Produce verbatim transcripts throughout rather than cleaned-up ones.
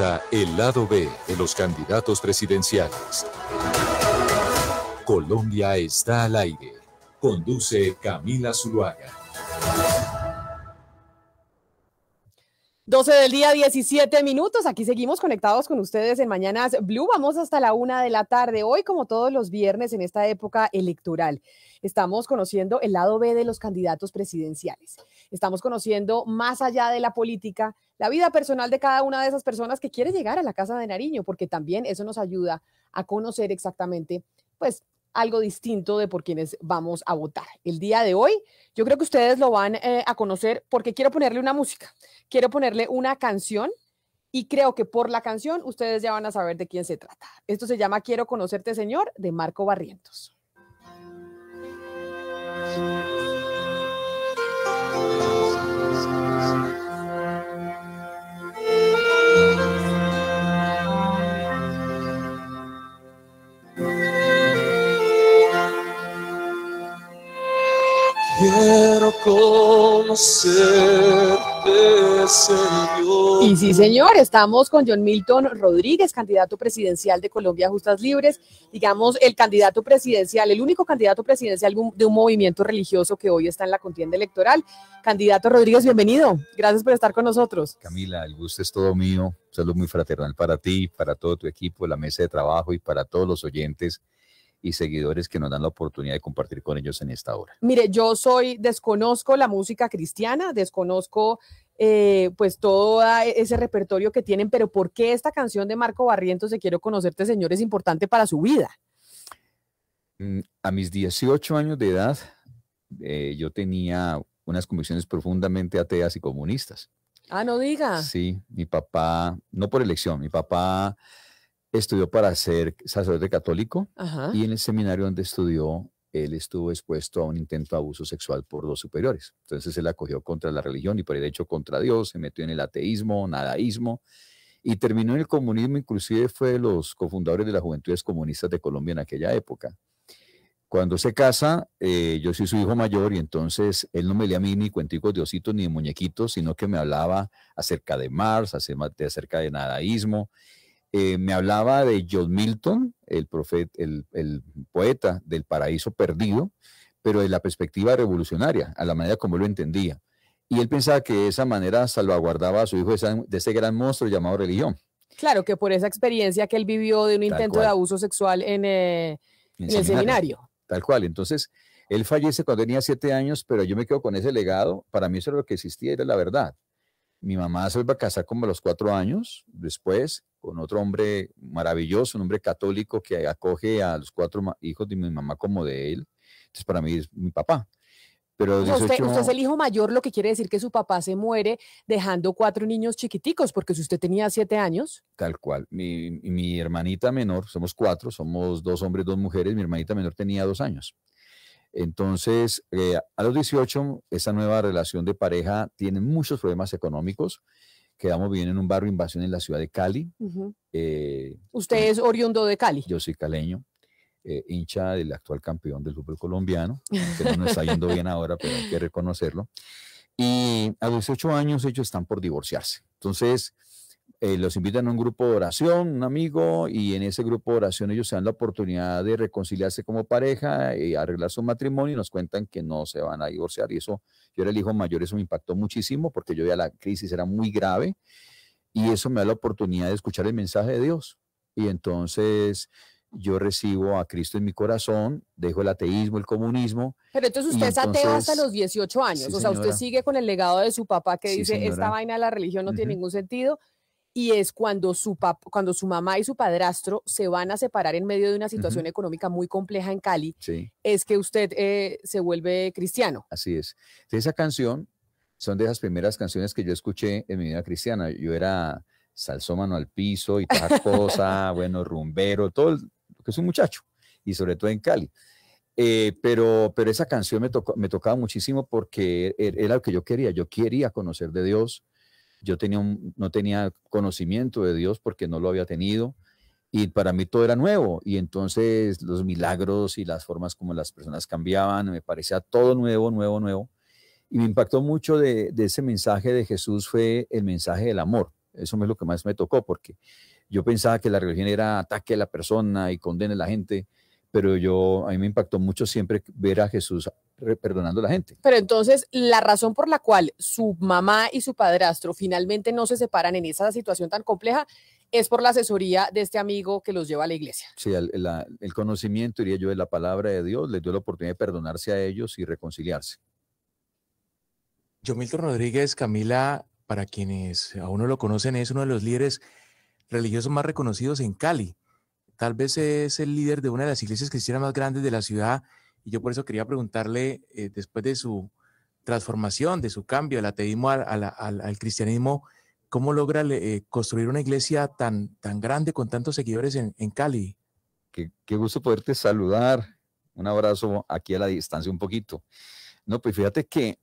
presenta el lado B de los candidatos presidenciales. Colombia está al aire. Conduce Camila Zuluaga. doce del día, diecisiete minutos. Aquí seguimos conectados con ustedes en Mañanas Blue. Vamos hasta la una de la tarde. Hoy, como todos los viernes en esta época electoral, estamos conociendo el lado B de los candidatos presidenciales. Estamos conociendo más allá de la política, la vida personal de cada una de esas personas que quiere llegar a la Casa de Nariño, porque también eso nos ayuda a conocer exactamente, pues, algo distinto de por quienes vamos a votar. El día de hoy, yo creo que ustedes lo van eh, a conocer porque quiero ponerle una música, quiero ponerle una canción y creo que por la canción ustedes ya van a saber de quién se trata. Esto se llama Quiero Conocerte, Señor, de Marco Barrientos. Quiero conocerte, Señor. Y sí, señor, estamos con Jhon Milton Rodríguez, candidato presidencial de Colombia Justas Libres, digamos el candidato presidencial, el único candidato presidencial de un movimiento religioso que hoy está en la contienda electoral. Candidato Rodríguez, bienvenido. Gracias por estar con nosotros. Camila, el gusto es todo mío. Un saludo muy fraternal para ti, para todo tu equipo, la mesa de trabajo y para todos los oyentes y seguidores que nos dan la oportunidad de compartir con ellos en esta hora. Mire, yo soy, desconozco la música cristiana, desconozco eh, pues todo ese repertorio que tienen, pero ¿por qué esta canción de Marco Barrientos de Quiero Conocerte, Señor, es importante para su vida? A mis dieciocho años de edad, eh, yo tenía unas convicciones profundamente ateas y comunistas. Ah, no diga. Sí, mi papá, no por elección, mi papá estudió para ser sacerdote católico. Ajá. Y en el seminario donde estudió, él estuvo expuesto a un intento de abuso sexual por los superiores. Entonces él acogió contra la religión y por derecho contra Dios, se metió en el ateísmo, nadaísmo y terminó en el comunismo. Inclusive fue de los cofundadores de las Juventudes Comunistas de Colombia en aquella época. Cuando se casa, eh, yo soy su hijo mayor y entonces él no me leía a mí ni cuenticos de ositos ni de muñequitos, sino que me hablaba acerca de Marx, acerca de nadaísmo. Eh, me hablaba de John Milton, el, profeta, el, el poeta del paraíso perdido, pero de la perspectiva revolucionaria, a la manera como lo entendía. Y él pensaba que de esa manera salvaguardaba a su hijo de ese gran monstruo llamado religión. Claro, que por esa experiencia que él vivió de un intento de abuso sexual en, eh, en, en el seminario. Tal cual. Entonces, él fallece cuando tenía siete años, pero yo me quedo con ese legado. Para mí eso era lo que existía, era la verdad. Mi mamá se va a casar como a los cuatro años después con otro hombre maravilloso, un hombre católico que acoge a los cuatro hijos de mi mamá como de él. Entonces para mí es mi papá. Pero dieciocho... usted, usted es el hijo mayor, lo que quiere decir que su papá se muere dejando cuatro niños chiquiticos, porque si usted tenía siete años. Tal cual. Mi, mi hermanita menor, somos cuatro, somos dos hombres, dos mujeres, mi hermanita menor tenía dos años. Entonces, eh, a los dieciocho, esa nueva relación de pareja tiene muchos problemas económicos. Quedamos viviendo en un barrio invasión en la ciudad de Cali. Uh-huh. eh, ¿Usted es oriundo de Cali? Yo soy caleño, eh, hincha del actual campeón del fútbol colombiano, que no nos está yendo bien ahora, pero hay que reconocerlo. Y a los dieciocho años ellos están por divorciarse. Entonces, eh, los invitan a un grupo de oración, un amigo, y en ese grupo de oración ellos se dan la oportunidad de reconciliarse como pareja y arreglar su matrimonio, y nos cuentan que no se van a divorciar. Y eso, yo era el hijo mayor, eso me impactó muchísimo porque yo veía la crisis, era muy grave, y eso me da la oportunidad de escuchar el mensaje de Dios. Y entonces yo recibo a Cristo en mi corazón, dejo el ateísmo, el comunismo. Pero entonces usted es ateo hasta los dieciocho años, sí, o sea, señora, usted sigue con el legado de su papá que sí, dice, señora, esta vaina de la religión no uh-huh. tiene ningún sentido. Y es cuando su, pap cuando su mamá y su padrastro se van a separar en medio de una situación uh-huh. económica muy compleja en Cali, sí, es que usted eh, se vuelve cristiano. Así es. Esa canción son de esas primeras canciones que yo escuché en mi vida cristiana. Yo era salsómano al piso y toda cosa, bueno, rumbero, todo lo que es un muchacho, y sobre todo en Cali. Eh, pero, pero esa canción me, tocó, me tocaba muchísimo porque era lo que yo quería. Yo quería conocer de Dios. Yo tenía un, no tenía conocimiento de Dios porque no lo había tenido y para mí todo era nuevo, y entonces los milagros y las formas como las personas cambiaban, me parecía todo nuevo, nuevo, nuevo, y me impactó mucho de, de ese mensaje de Jesús, fue el mensaje del amor. Eso es lo que más me tocó, porque yo pensaba que la religión era ataque a la persona y condena a la gente, pero yo, a mí me impactó mucho siempre ver a Jesús perdonando a la gente. Pero entonces, la razón por la cual su mamá y su padrastro finalmente no se separan en esa situación tan compleja es por la asesoría de este amigo que los lleva a la iglesia. Sí, el, la, el conocimiento, diría yo, de la palabra de Dios les dio la oportunidad de perdonarse a ellos y reconciliarse. Jhon Milton Rodríguez, Camila, para quienes aún no lo conocen, es uno de los líderes religiosos más reconocidos en Cali. Tal vez es el líder de una de las iglesias cristianas más grandes de la ciudad, y yo por eso quería preguntarle, eh, después de su transformación, de su cambio del ateísmo al, al, al, al cristianismo, ¿cómo logra eh, construir una iglesia tan, tan grande con tantos seguidores en, en Cali? Qué, qué gusto poderte saludar, un abrazo aquí a la distancia un poquito. No, pues fíjate que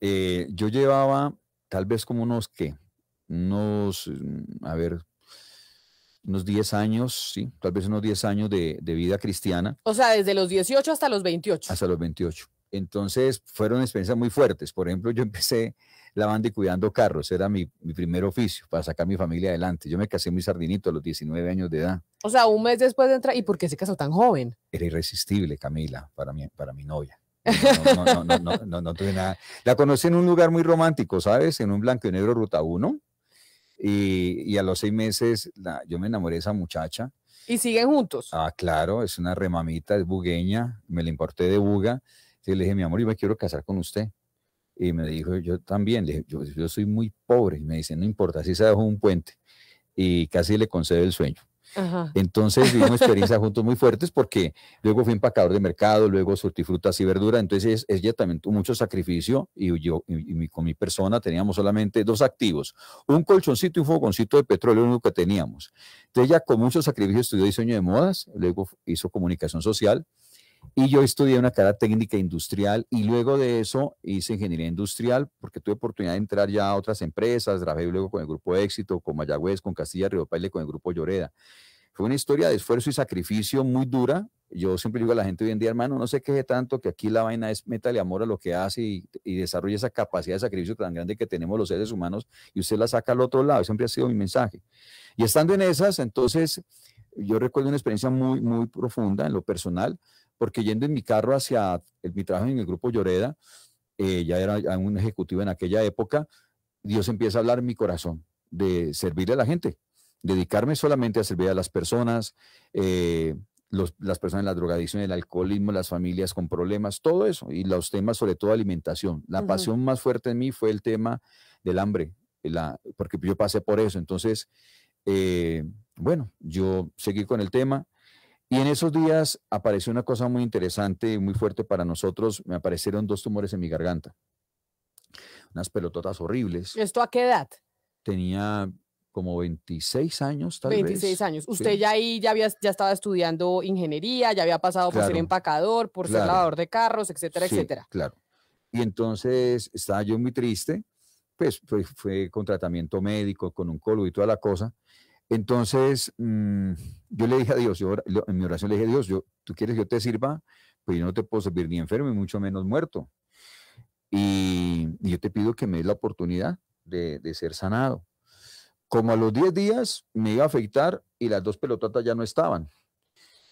eh, yo llevaba tal vez como unos, ¿qué? Unos, a ver... unos diez años, sí, tal vez unos diez años de, de vida cristiana. O sea, desde los dieciocho hasta los veintiocho. Hasta los veintiocho. Entonces, fueron experiencias muy fuertes. Por ejemplo, yo empecé lavando y cuidando carros. Era mi, mi primer oficio para sacar a mi familia adelante. Yo me casé muy sardinito a los diecinueve años de edad. O sea, un mes después de entrar. ¿Y por qué se casó tan joven? Era irresistible, Camila, para mi, para mi novia. No, no, no, no, no, no, no, no tuve nada. La conocí en un lugar muy romántico, ¿sabes? En un blanco y negro ruta uno. Y, y a los seis meses la, yo me enamoré de esa muchacha. ¿Y siguen juntos? Ah, claro, es una remamita, es bugueña, me la importé de Buga. Entonces le dije, mi amor, yo me quiero casar con usted. Y me dijo, yo también, le dije, yo, yo soy muy pobre. Y me dice, no importa, así se dejó un puente. Y casi le concedo el sueño. Ajá. Entonces vivimos experiencias juntos muy fuertes, porque luego fui empacador de mercado, luego surtí frutas y verduras. Entonces ella también tuvo mucho sacrificio, y yo y mi, con mi persona teníamos solamente dos activos: un colchoncito y un fogoncito de petróleo, lo único que teníamos. Entonces ella con mucho sacrificio estudió diseño de modas, luego hizo comunicación social, y yo estudié una carrera técnica industrial, y luego de eso hice ingeniería industrial, porque tuve oportunidad de entrar ya a otras empresas. Trabajé luego con el Grupo Éxito, con Mayagüez, con Castilla, Río Paile, con el Grupo Lloreda. Fue una historia de esfuerzo y sacrificio muy dura. Yo siempre digo a la gente hoy en día, hermano, no se queje tanto, que aquí la vaina es métale amor a lo que hace y, y desarrolla esa capacidad de sacrificio tan grande que tenemos los seres humanos, y usted la saca al otro lado. Siempre ha sido mi mensaje. Y estando en esas, entonces, yo recuerdo una experiencia muy, muy profunda en lo personal, porque yendo en mi carro hacia el, mi trabajo en el Grupo Lloreda, eh, ya era ya un ejecutivo en aquella época, Dios empieza a hablar en mi corazón de servirle a la gente, dedicarme solamente a servir a las personas, eh, los, las personas en la drogadicción, el alcoholismo, las familias con problemas, todo eso, y los temas sobre todo alimentación. La uh-huh. pasión más fuerte en mí fue el tema del hambre, la, porque yo pasé por eso. Entonces, eh, bueno, yo seguí con el tema. Y en esos días apareció una cosa muy interesante y muy fuerte para nosotros. Me aparecieron dos tumores en mi garganta, unas pelototas horribles. ¿Esto a qué edad? Tenía como veintiséis años, tal vez. veintiséis años. Usted sí. ya ahí ya, había, ya estaba estudiando ingeniería, ya había pasado por claro, ser empacador, por claro. ser lavador de carros, etcétera, sí, etcétera. Claro. Y entonces estaba yo muy triste, pues fue, fue con tratamiento médico, con oncólogo y toda la cosa. Entonces, mmm, yo le dije a Dios, yo, en mi oración le dije, Dios, yo, ¿tú quieres que yo te sirva? Pues yo no te puedo servir ni enfermo y mucho menos muerto. Y, y yo te pido que me des la oportunidad de, de ser sanado. Como a los diez días me iba a afeitar y las dos pelototas ya no estaban.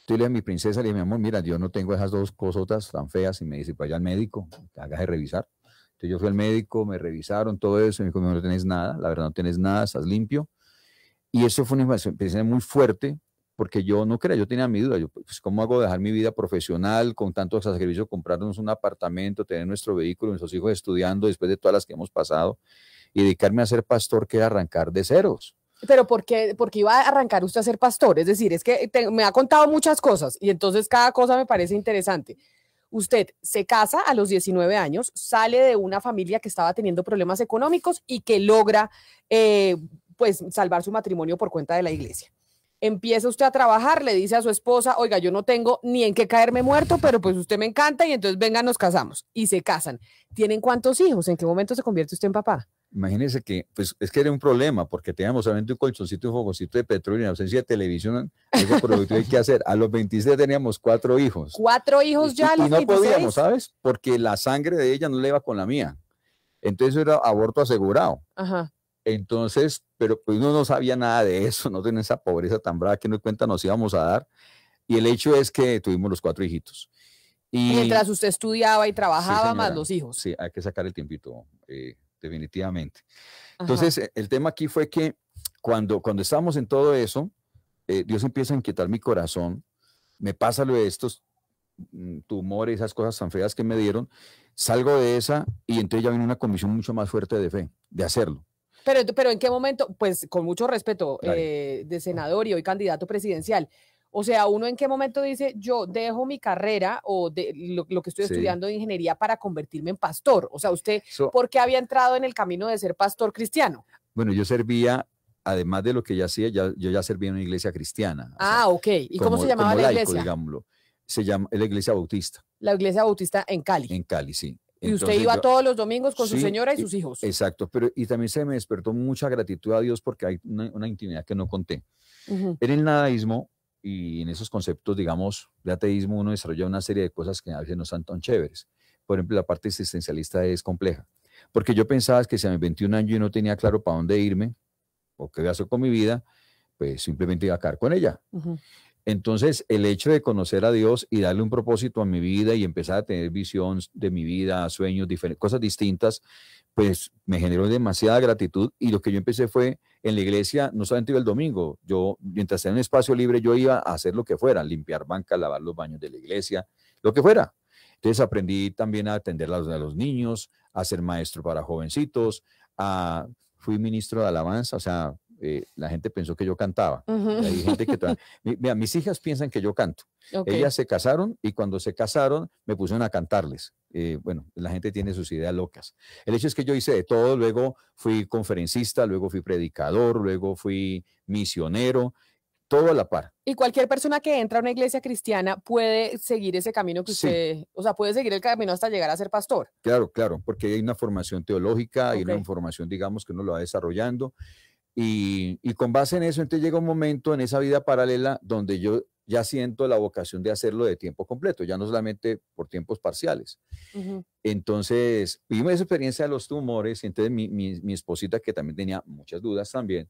Entonces le dije a mi princesa, le dije, mi amor, mira, yo no tengo esas dos cosotas tan feas. Y me dice, vaya al médico, te hagas de revisar. Entonces yo fui al médico, me revisaron todo eso. Y me dijo, no tenés nada, la verdad no tenés nada, estás limpio. Y eso fue una experiencia muy fuerte, porque yo no creía, yo tenía mi duda, yo, pues, ¿cómo hago dejar mi vida profesional con tantos sacrificios, comprarnos un apartamento, tener nuestro vehículo, nuestros hijos estudiando después de todas las que hemos pasado, y dedicarme a ser pastor, que era arrancar de ceros? Pero ¿por qué, por qué iba a arrancar usted a ser pastor? Es decir, es que te, me ha contado muchas cosas, y entonces cada cosa me parece interesante. Usted se casa a los diecinueve años, sale de una familia que estaba teniendo problemas económicos y que logra... Eh, pues salvar su matrimonio por cuenta de la iglesia. Empieza usted a trabajar, le dice a su esposa, oiga, yo no tengo ni en qué caerme muerto, pero pues usted me encanta, y entonces venga, nos casamos. Y se casan. ¿Tienen cuántos hijos? ¿En qué momento se convierte usted en papá? Imagínese que, pues es que era un problema, porque teníamos solamente un colchoncito, un fogoncito de petróleo, y en ausencia de televisión, algo productivo hay que hacer. A los veintiséis teníamos cuatro hijos. Cuatro hijos ya. Y, y no podíamos, ¿sabes? Porque la sangre de ella no le iba con la mía. Entonces era aborto asegurado. Ajá. Entonces, pero pues uno no sabía nada de eso, no tenía esa pobreza tan brava que nos cuenta nos íbamos a dar. Y el hecho es que tuvimos los cuatro hijitos. Y mientras usted estudiaba y trabajaba, sí, más los hijos. Sí, hay que sacar el tiempito, eh, definitivamente. Ajá. Entonces, el tema aquí fue que cuando, cuando estábamos en todo eso, eh, Dios empieza a inquietar mi corazón, me pasa lo de estos tumores, esas cosas tan feas que me dieron, salgo de esa y entonces ya viene una comisión mucho más fuerte de fe, de hacerlo. Pero, pero ¿en qué momento? Pues con mucho respeto, claro, eh, de senador y hoy candidato presidencial. O sea, ¿uno en qué momento dice, yo dejo mi carrera o de, lo, lo que estoy sí. estudiando de ingeniería para convertirme en pastor? O sea, ¿usted so, por qué había entrado en el camino de ser pastor cristiano? Bueno, yo servía, además de lo que ya hacía, ya, yo ya servía en una iglesia cristiana. Ah, o sea, ok. ¿Y como, cómo se llamaba la laico, iglesia? Digámoslo. Se llama la iglesia bautista. La iglesia bautista en Cali. En Cali, sí. Y usted Entonces, iba yo, todos los domingos con sí, su señora y sus hijos. Exacto, pero y también se me despertó mucha gratitud a Dios porque hay una, una intimidad que no conté. Uh-huh. En el nadaísmo y en esos conceptos, digamos, de ateísmo, uno desarrolla una serie de cosas que a veces no son tan chéveres. Por ejemplo, la parte existencialista es compleja. Porque yo pensaba que si a mis veintiún años yo no tenía claro para dónde irme o qué voy a hacer con mi vida, pues simplemente iba a caer con ella. Uh-huh. Entonces, el hecho de conocer a Dios y darle un propósito a mi vida y empezar a tener visión de mi vida, sueños, cosas distintas, pues me generó demasiada gratitud. Y lo que yo empecé fue, en la iglesia, no solamente iba el domingo, yo, mientras tenía un espacio libre, yo iba a hacer lo que fuera, limpiar bancas, lavar los baños de la iglesia, lo que fuera. Entonces, aprendí también a atender a los, a los niños, a ser maestro para jovencitos, a, fui ministro de alabanza, o sea, Eh, la gente pensó que yo cantaba. Uh-huh. Hay gente que mira, mis hijas piensan que yo canto. Okay. Ellas se casaron y cuando se casaron me pusieron a cantarles. Eh, bueno, la gente tiene sus ideas locas. El hecho es que yo hice de todo, luego fui conferencista, luego fui predicador, luego fui misionero, todo a la par. Y cualquier persona que entra a una iglesia cristiana puede seguir ese camino que usted, sí. o sea, puede seguir el camino hasta llegar a ser pastor. Claro, claro, porque hay una formación teológica, hay okay. una formación, digamos, que uno lo va desarrollando. Y, y con base en eso, entonces llega un momento en esa vida paralela donde yo ya siento la vocación de hacerlo de tiempo completo, ya no solamente por tiempos parciales. Uh-huh. Entonces, vivimos esa experiencia de los tumores, y entonces mi, mi, mi esposita, que también tenía muchas dudas también,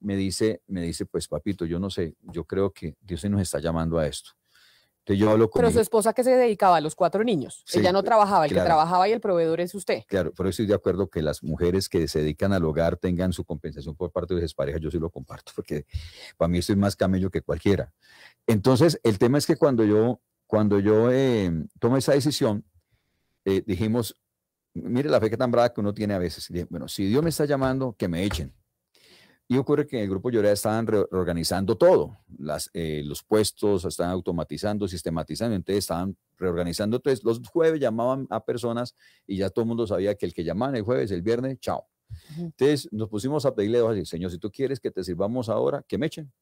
me dice, me dice, pues papito, yo no sé, yo creo que Dios se nos está llamando a esto. Entonces yo hablo con pero mi... su esposa que se dedicaba a los cuatro niños, sí, ella no trabajaba, el claro, que trabajaba y el proveedor es usted. Claro, pero estoy de acuerdo que las mujeres que se dedican al hogar tengan su compensación por parte de sus parejas, yo sí lo comparto, porque para mí estoy más camello que cualquiera. Entonces el tema es que cuando yo, cuando yo eh, tomo esa decisión, eh, dijimos, mire la fe que tan brava que uno tiene a veces, dije, bueno, si Dios me está llamando, que me echen. Y ocurre que en el Grupo Lloreda estaban reorganizando todo, las, eh, los puestos estaban automatizando, sistematizando, entonces estaban reorganizando. Entonces los jueves llamaban a personas y ya todo el mundo sabía que el que llamaban el jueves, el viernes, chao. Uh-huh. Entonces nos pusimos a pedirle dos, Señor, si tú quieres que te sirvamos ahora, que me echen.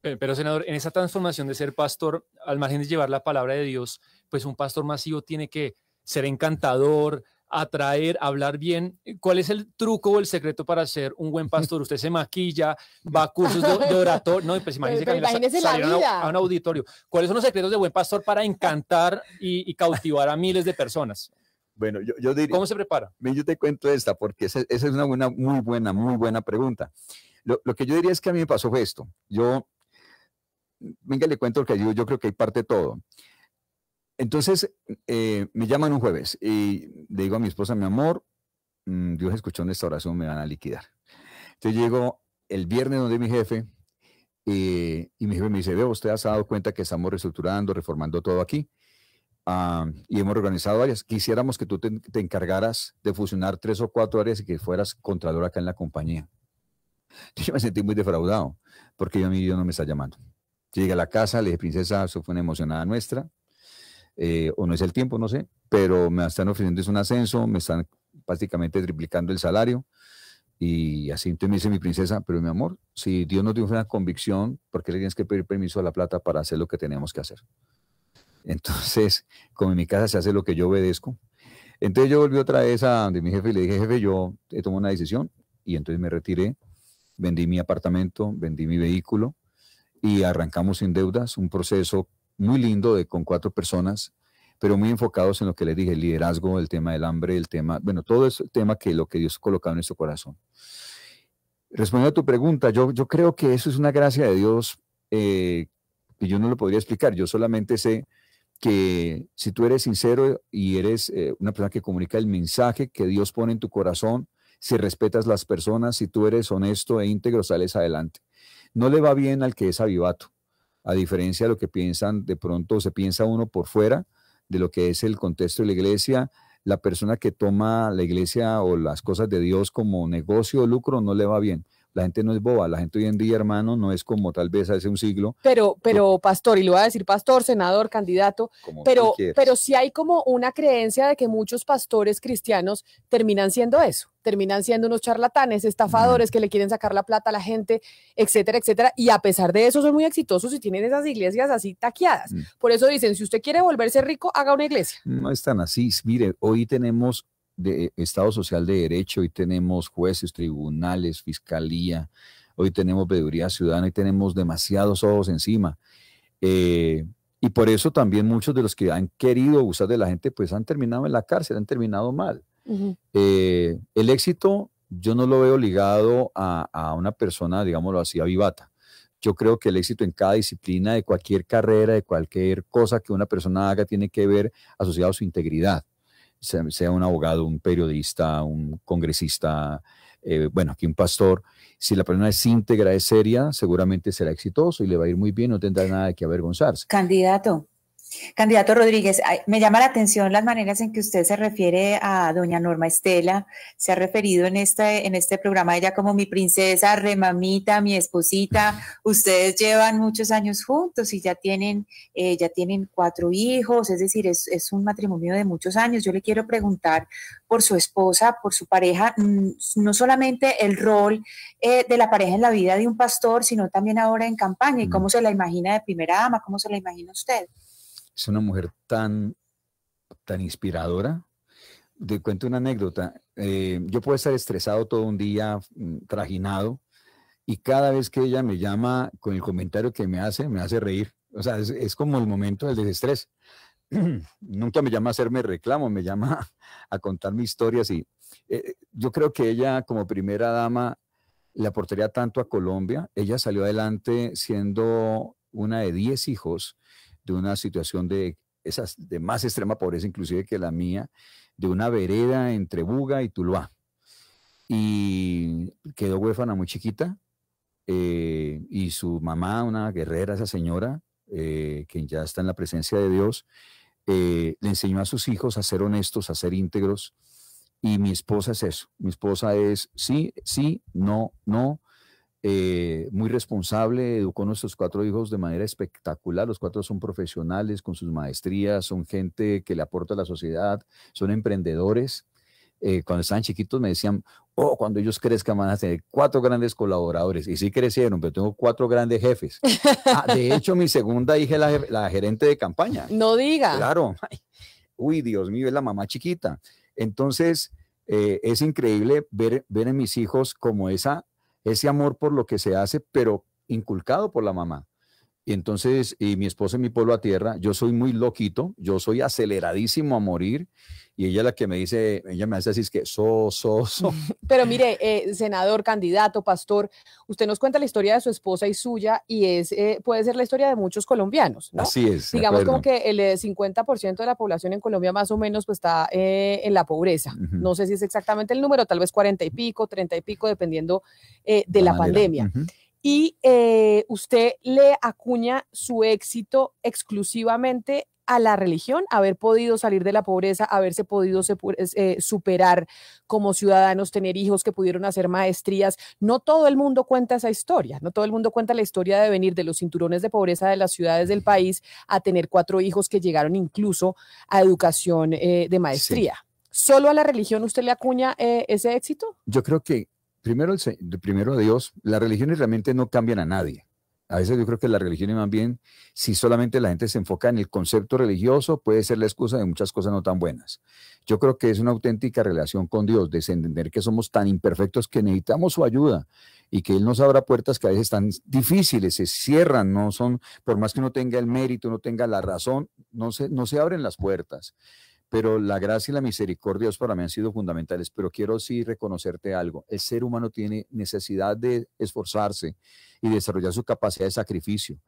Pero, pero senador, en esa transformación de ser pastor, al margen de llevar la palabra de Dios, pues un pastor masivo tiene que ser encantador, atraer, hablar bien. ¿Cuál es el truco o el secreto para ser un buen pastor? Usted se maquilla, va a cursos de, de oratoria, no, pues imagínese, pero, pero imagínese la vida. A, a un auditorio. ¿Cuáles son los secretos de buen pastor para encantar y, y cautivar a miles de personas? Bueno, yo, yo diría... ¿Cómo se prepara? Yo te cuento esta, porque esa, esa es una buena, muy buena, muy buena pregunta. Lo, lo que yo diría es que a mí me pasó fue esto. Yo, venga, le cuento lo que yo, yo creo que hay parte de todo. Entonces, eh, me llaman un jueves y le digo a mi esposa, mi amor, mmm, Dios escuchó en esta oración, me van a liquidar. Entonces llego el viernes donde mi jefe eh, y mi jefe me dice, veo, usted se ha dado cuenta que estamos reestructurando, reformando todo aquí uh, y hemos organizado áreas. Quisiéramos que tú te, te encargaras de fusionar tres o cuatro áreas y que fueras contralor acá en la compañía. Yo me sentí muy defraudado porque yo, a mí Dios no me está llamando. Llegué a la casa, le dije, princesa, eso fue una emocionada nuestra. Eh, o no es el tiempo, no sé, pero me están ofreciendo es un ascenso, me están prácticamente triplicando el salario y así. Entonces me dice mi princesa, pero mi amor, si Dios nos dio una convicción, ¿por qué le tienes que pedir permiso a la plata para hacer lo que tenemos que hacer? Entonces, como en mi casa se hace lo que yo obedezco, entonces yo volví otra vez a donde mi jefe y le dije, jefe, yo he tomado una decisión y entonces me retiré, vendí mi apartamento, vendí mi vehículo y arrancamos sin deudas un proceso muy lindo de, con cuatro personas, pero muy enfocados en lo que les dije, el liderazgo, el tema del hambre, el tema, bueno, todo ese tema que lo que Dios ha colocado en nuestro corazón. Respondiendo a tu pregunta, yo, yo creo que eso es una gracia de Dios eh, que yo no lo podría explicar. Yo solamente sé que si tú eres sincero y eres eh, una persona que comunica el mensaje que Dios pone en tu corazón, si respetas las personas, si tú eres honesto e íntegro, sales adelante. No le va bien al que es avivato, a diferencia de lo que piensan, de pronto se piensa uno por fuera de lo que es el contexto de la iglesia. La persona que toma la iglesia o las cosas de Dios como negocio o lucro no le va bien. La gente no es boba, la gente hoy en día, hermano, no es como tal vez hace un siglo. Pero, pero pastor, y lo voy a decir pastor, senador, candidato, pero, pero sí hay como una creencia de que muchos pastores cristianos terminan siendo eso, terminan siendo unos charlatanes, estafadores, mm. que le quieren sacar la plata a la gente, etcétera, etcétera, y a pesar de eso son muy exitosos y tienen esas iglesias así taqueadas. Mm. Por eso dicen, si usted quiere volverse rico, haga una iglesia. No es tan así. Mire, hoy tenemos de Estado Social de Derecho, hoy tenemos jueces, tribunales, fiscalía, hoy tenemos veeduría ciudadana, hoy tenemos demasiados ojos encima. Eh, y por eso también muchos de los que han querido abusar de la gente, pues han terminado en la cárcel, han terminado mal. Uh-huh. Eh, el éxito yo no lo veo ligado a, a una persona, digámoslo así, avivata. Yo creo que el éxito en cada disciplina, de cualquier carrera, de cualquier cosa que una persona haga, tiene que ver asociado a su integridad, sea, sea un abogado, un periodista, un congresista, eh, bueno, aquí un pastor. Si la persona es íntegra, es seria, seguramente será exitoso y le va a ir muy bien, no tendrá nada de qué avergonzarse. Candidato. Candidato Rodríguez, me llama la atención las maneras en que usted se refiere a doña Norma Estela, se ha referido en este, en este programa ella como mi princesa, remamita, mi esposita. Ustedes llevan muchos años juntos y ya tienen, eh, ya tienen cuatro hijos, es decir, es, es un matrimonio de muchos años. Yo le quiero preguntar por su esposa, por su pareja, no solamente el rol eh, de la pareja en la vida de un pastor, sino también ahora en campaña, y cómo se la imagina de primera dama, cómo se la imagina usted. Es una mujer tan, tan inspiradora. Te cuento una anécdota. Eh, yo puedo estar estresado todo un día, trajinado, y cada vez que ella me llama con el comentario que me hace, me hace reír. O sea, es, es como el momento del desestrés. Nunca me llama a hacerme reclamo, me llama a contar mis historias. Y, eh, yo creo que ella, como primera dama, le aportaría tanto a Colombia. Ella salió adelante siendo una de diez hijos, de una situación de, esas, de más extrema pobreza inclusive que la mía, de una vereda entre Buga y Tuluá. Y quedó huérfana muy chiquita, eh, y su mamá, una guerrera, esa señora, eh, que ya está en la presencia de Dios, eh, le enseñó a sus hijos a ser honestos, a ser íntegros, y mi esposa es eso. Mi esposa es sí, sí, no, no. Eh, muy responsable, educó a nuestros cuatro hijos de manera espectacular. Los cuatro son profesionales con sus maestrías, son gente que le aporta a la sociedad, son emprendedores. Eh, cuando estaban chiquitos me decían, oh, cuando ellos crezcan van a tener cuatro grandes colaboradores. Y sí crecieron, pero tengo cuatro grandes jefes. Ah, de hecho, mi segunda hija es la, la gerente de campaña. No diga. Claro. Ay, uy, Dios mío, es la mamá chiquita. Entonces, eh, es increíble ver, ver en mis hijos como esa... ese amor por lo que se hace, pero inculcado por la mamá. Y entonces, y mi esposa en mi pueblo a tierra, yo soy muy loquito, yo soy aceleradísimo a morir, y ella la que me dice, ella me hace así, es que so, so, so. Pero mire, eh, senador, candidato, pastor, usted nos cuenta la historia de su esposa y suya, y es eh, puede ser la historia de muchos colombianos, ¿no? Así es. Digamos como que el cincuenta por ciento de la población en Colombia más o menos pues, está eh, en la pobreza. Uh-huh. No sé si es exactamente el número, tal vez cuarenta y pico, treinta y pico, dependiendo eh, de la, la pandemia. Uh-huh. Y eh, usted le acuña su éxito exclusivamente a la religión, haber podido salir de la pobreza, haberse podido eh, superar como ciudadanos, tener hijos que pudieron hacer maestrías. No todo el mundo cuenta esa historia, no todo el mundo cuenta la historia de venir de los cinturones de pobreza de las ciudades del país a tener cuatro hijos que llegaron incluso a educación eh, de maestría. Sí. ¿Solo a la religión usted le acuña eh, ese éxito? Yo creo que Primero, el, primero Dios, las religiones realmente no cambian a nadie. A veces yo creo que las religiones más bien, si solamente la gente se enfoca en el concepto religioso, puede ser la excusa de muchas cosas no tan buenas. Yo creo que es una auténtica relación con Dios, de entender que somos tan imperfectos que necesitamos su ayuda y que Él nos abra puertas que a veces están difíciles, se cierran, no son, por más que uno tenga el mérito, no tenga la razón, no se, no se abren las puertas. pero la gracia y la misericordia para mí han sido fundamentales. Pero quiero sí reconocerte algo: el ser humano tiene necesidad de esforzarse y desarrollar su capacidad de sacrificio.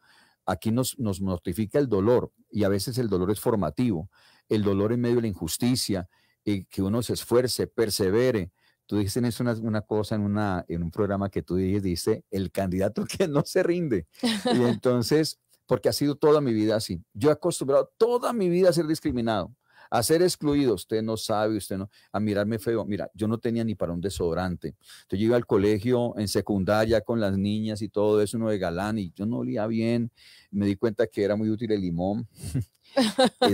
Aquí nos, nos mortifica el dolor, y a veces el dolor es formativo, el dolor en medio de la injusticia, eh, que uno se esfuerce, persevere. Tú dijiste en eso una, una cosa en, una, en un programa que tú dijiste, el candidato que no se rinde. Y entonces, porque ha sido toda mi vida así. Yo he acostumbrado toda mi vida a ser discriminado, a ser excluido. Usted no sabe, usted no, a mirarme feo. Mira, yo no tenía ni para un desodorante. Entonces yo iba al colegio en secundaria con las niñas y todo eso, uno de galán, y yo no olía bien. Me di cuenta que era muy útil el limón.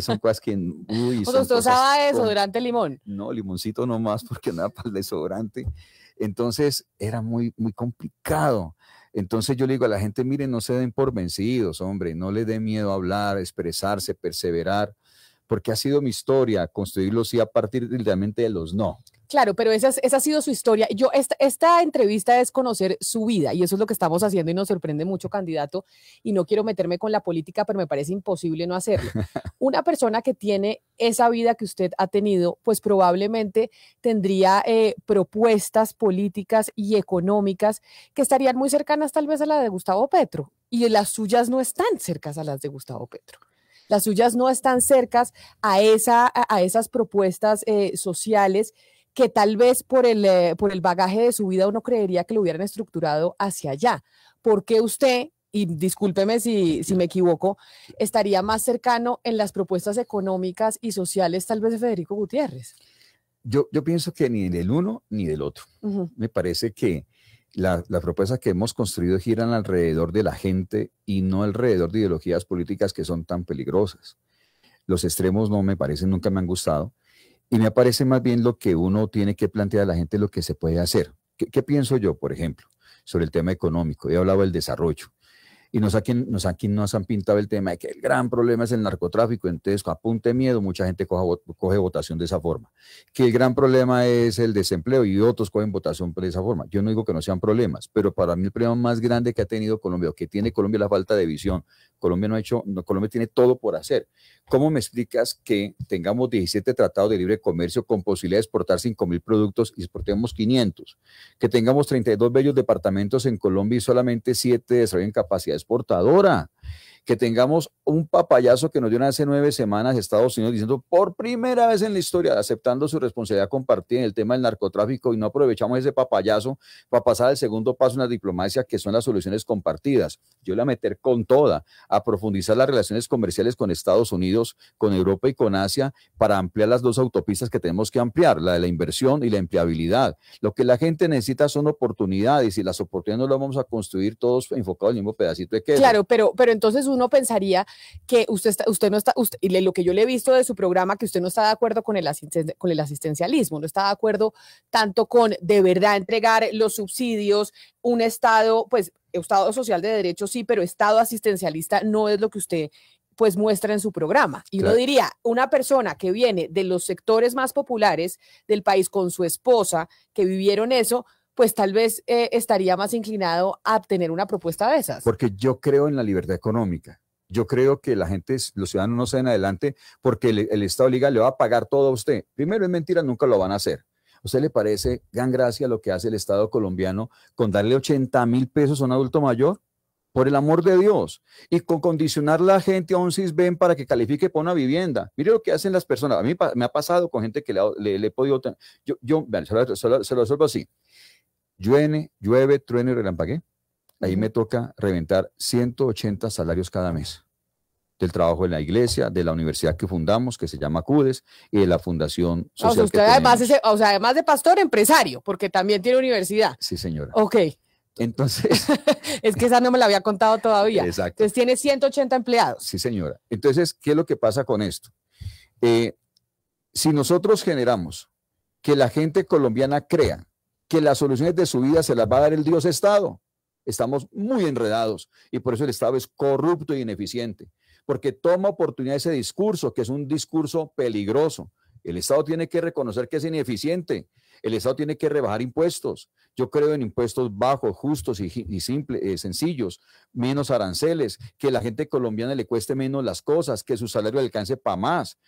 Son cosas que... Uy, o sea, ¿usted usaba desodorante con, limón? No, limoncito nomás, porque nada para el desodorante. Entonces era muy, muy complicado. Entonces yo le digo a la gente: miren, no se den por vencidos, hombre, no les dé miedo hablar, expresarse, perseverar, porque ha sido mi historia construirlo sí a partir realmente de los no. Claro, pero esa, esa ha sido su historia. Yo, esta, esta entrevista es conocer su vida, y eso es lo que estamos haciendo, y nos sorprende mucho, candidato, y no quiero meterme con la política, pero me parece imposible no hacerlo. Una persona que tiene esa vida que usted ha tenido, pues probablemente tendría eh, propuestas políticas y económicas que estarían muy cercanas tal vez a la de Gustavo Petro, y las suyas no están cercanas a las de Gustavo Petro. Las suyas no están cercanas a, esa, a esas propuestas eh, sociales que tal vez por el, eh, por el bagaje de su vida uno creería que lo hubieran estructurado hacia allá. ¿Por qué usted, y discúlpeme si, si me equivoco, estaría más cercano en las propuestas económicas y sociales tal vez de Federico Gutiérrez? Yo, yo pienso que ni del uno ni del otro. Uh-huh. Me parece que la, las propuestas que hemos construido giran alrededor de la gente y no alrededor de ideologías políticas que son tan peligrosas. Los extremos no me parecen, nunca me han gustado. Y me parece más bien lo que uno tiene que plantear a la gente, lo que se puede hacer. ¿Qué, qué pienso yo, por ejemplo, sobre el tema económico? He hablado del desarrollo. Y nos aquí, nos aquí nos han pintado el tema de que el gran problema es el narcotráfico, entonces apunte miedo, mucha gente coja, coge votación de esa forma. Que el gran problema es el desempleo y otros cogen votación de esa forma. Yo no digo que no sean problemas, pero para mí el problema más grande que ha tenido Colombia, o que tiene Colombia, es la falta de visión. Colombia no ha hecho, no, Colombia tiene todo por hacer. ¿Cómo me explicas que tengamos diecisiete tratados de libre comercio con posibilidad de exportar cinco mil productos y exportemos quinientos? Que tengamos treinta y dos bellos departamentos en Colombia y solamente siete desarrollan capacidades exportadora, que tengamos un papayazo que nos dieron hace nueve semanas Estados Unidos diciendo por primera vez en la historia, aceptando su responsabilidad compartida en el tema del narcotráfico, y no aprovechamos ese papayazo para pasar al segundo paso en la diplomacia, que son las soluciones compartidas. Yo la meter con toda, a profundizar las relaciones comerciales con Estados Unidos, con Europa y con Asia, para ampliar las dos autopistas que tenemos que ampliar, la de la inversión y la empleabilidad. Lo que la gente necesita son oportunidades, y las oportunidades no las vamos a construir todos enfocados en el mismo pedacito de queso. Claro, pero, pero entonces uno pensaría que usted, está, usted no está, usted, y lo que yo le he visto de su programa, que usted no está de acuerdo con el, asisten, con el asistencialismo, no está de acuerdo tanto con de verdad entregar los subsidios, un Estado, pues Estado social de derecho sí, pero Estado asistencialista no es lo que usted pues muestra en su programa. Y claro, uno diría, una persona que viene de los sectores más populares del país con su esposa, que vivieron eso, pues tal vez eh, estaría más inclinado a tener una propuesta de esas. Porque yo creo en la libertad económica. Yo creo que la gente, los ciudadanos no se den adelante porque el, el Estado liga le va a pagar todo a usted. Primero, es mentira, nunca lo van a hacer. ¿A usted le parece gran gracia lo que hace el Estado colombiano con darle ochenta mil pesos a un adulto mayor? Por el amor de Dios. Y con condicionar la gente a un CISBEN para que califique para una vivienda. Mire lo que hacen las personas. A mí me ha pasado con gente que le, le, le he podido... Yo, yo bueno, se, lo, se, lo, se lo resuelvo así. Llueve, llueve, trueno y relampagué. Ahí me toca reventar ciento ochenta salarios cada mes. Del trabajo en la iglesia, de la universidad que fundamos, que se llama CUDES, y de la fundación social. O sea, usted que además, es, o sea, además de pastor, empresario, porque también tiene universidad. Sí, señora. Ok. Entonces. Es que esa no me la había contado todavía. Exacto. Entonces tiene ciento ochenta empleados. Sí, señora. Entonces, ¿qué es lo que pasa con esto? Eh, si nosotros generamos que la gente colombiana crea que las soluciones de su vida se las va a dar el Dios Estado, estamos muy enredados, y por eso el Estado es corrupto e ineficiente, porque toma oportunidad ese discurso, que es un discurso peligroso. El Estado tiene que reconocer que es ineficiente, el Estado tiene que rebajar impuestos. Yo creo en impuestos bajos, justos y, y simples, eh, sencillos, menos aranceles, que a la gente colombiana le cueste menos las cosas, que su salario alcance para más,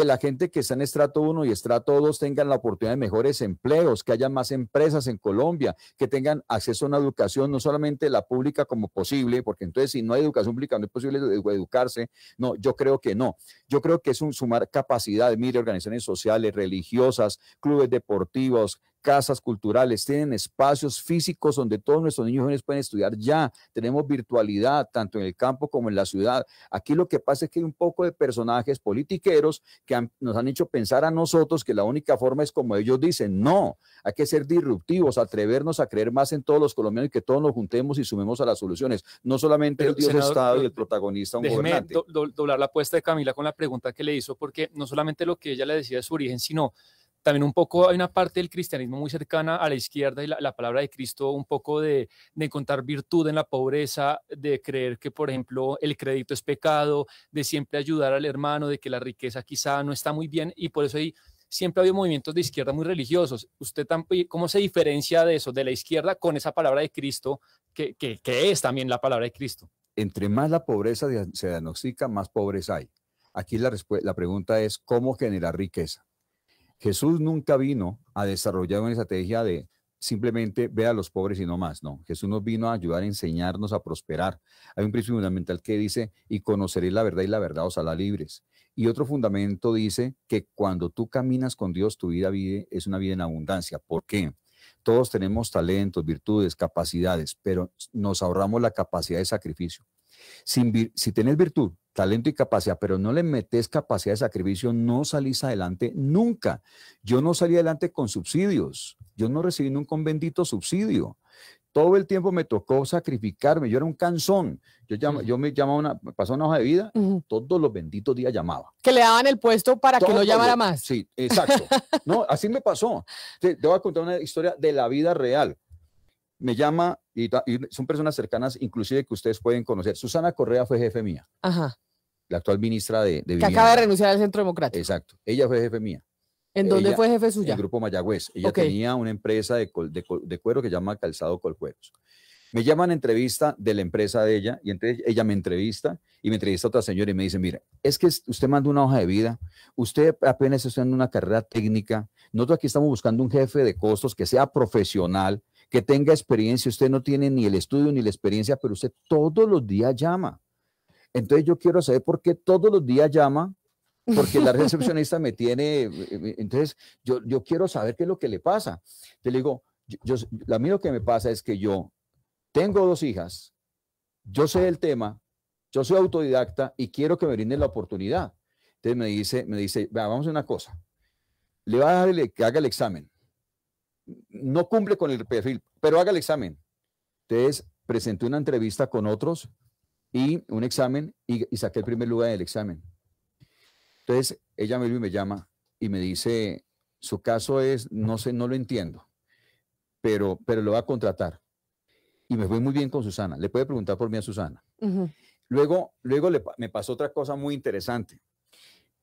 que la gente que está en estrato uno y estrato dos tengan la oportunidad de mejores empleos, que haya más empresas en Colombia, que tengan acceso a una educación, no solamente la pública como posible, porque entonces si no hay educación pública no es posible educarse. No, yo creo que no. Yo creo que es un sumar capacidades, mire, organizaciones sociales, religiosas, clubes deportivos, casas culturales, tienen espacios físicos donde todos nuestros niños y jóvenes pueden estudiar ya. Tenemos virtualidad tanto en el campo como en la ciudad. Aquí lo que pasa es que hay un poco de personajes politiqueros que han, nos han hecho pensar a nosotros que la única forma es como ellos dicen. No, hay que ser disruptivos, atrevernos a creer más en todos los colombianos y que todos nos juntemos y sumemos a las soluciones. No solamente pero, el Dios senador, Estado y el protagonista un déjeme gobernante. Do, do, doblar la apuesta de Camila con la pregunta que le hizo, porque no solamente lo que ella le decía de su origen, sino también un poco hay una parte del cristianismo muy cercana a la izquierda y la, la palabra de Cristo, un poco de, de encontrar virtud en la pobreza, de creer que, por ejemplo, el crédito es pecado, de siempre ayudar al hermano, de que la riqueza quizá no está muy bien, y por eso ahí siempre ha habido movimientos de izquierda muy religiosos. ¿Usted cómo se diferencia de eso, de la izquierda, con esa palabra de Cristo, que, que, que es también la palabra de Cristo? Entre más la pobreza se diagnostica, más pobres hay. Aquí la, la pregunta es, ¿cómo generar riqueza? Jesús nunca vino a desarrollar una estrategia de simplemente ve a los pobres y no más, no. Jesús nos vino a ayudar a enseñarnos a prosperar. Hay un principio fundamental que dice, y conoceréis la verdad y la verdad os hará libres. Y otro fundamento dice que cuando tú caminas con Dios, tu vida vive, es una vida en abundancia. ¿Por qué? Todos tenemos talentos, virtudes, capacidades, pero nos ahorramos la capacidad de sacrificio. Si, si tenés virtud, talento y capacidad, pero no le metes capacidad de sacrificio, no salís adelante nunca. Yo no salí adelante con subsidios, yo no recibí nunca un bendito subsidio. Todo el tiempo me tocó sacrificarme, yo era un canzón, yo, llamo, uh-huh. yo me llamaba, una, pasaba una hoja de vida, uh-huh. todos los benditos días llamaba. Que le daban el puesto para todo que no llamara lo, más. Sí, exacto. No, así me pasó. Te, te voy a contar una historia de la vida real. Me llama, y, y son personas cercanas, inclusive que ustedes pueden conocer. Susana Correa fue jefe mía. Ajá. La actual ministra de, de Vivienda. Que acaba de renunciar al Centro Democrático. Exacto. Ella fue jefe mía. ¿En dónde fue jefe suya? En el Grupo Mayagüez. Ella okay. tenía una empresa de, de, de cuero que se llama Calzado Colcueros. Me llaman a entrevista de la empresa de ella, y entonces ella me entrevista, y me entrevista a otra señora, y me dice, mira, es que usted manda una hoja de vida, usted apenas está en una carrera técnica, nosotros aquí estamos buscando un jefe de costos que sea profesional, que tenga experiencia, usted no tiene ni el estudio ni la experiencia, pero usted todos los días llama. Entonces yo quiero saber por qué todos los días llama, porque la recepcionista me tiene, entonces yo, yo quiero saber qué es lo que le pasa. Te digo, yo, yo, a mí lo que me pasa es que yo tengo dos hijas, yo sé el tema, yo soy autodidacta y quiero que me brinden la oportunidad. Entonces me dice, me dice, vamos a una cosa, le va a dejar que haga el examen. No cumple con el perfil, pero haga el examen. Entonces, presenté una entrevista con otros y un examen y, y saqué el primer lugar del examen. Entonces, ella me, me llama y me dice, su caso es, no sé, no lo entiendo, pero, pero lo va a contratar. Y me fue muy bien con Susana. Le puede preguntar por mí a Susana. Uh-huh. Luego, luego le, me pasó otra cosa muy interesante.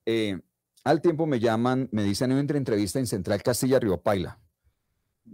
Eh, al tiempo me llaman, me dicen, en una entrevista en Central Castilla, Río Paile.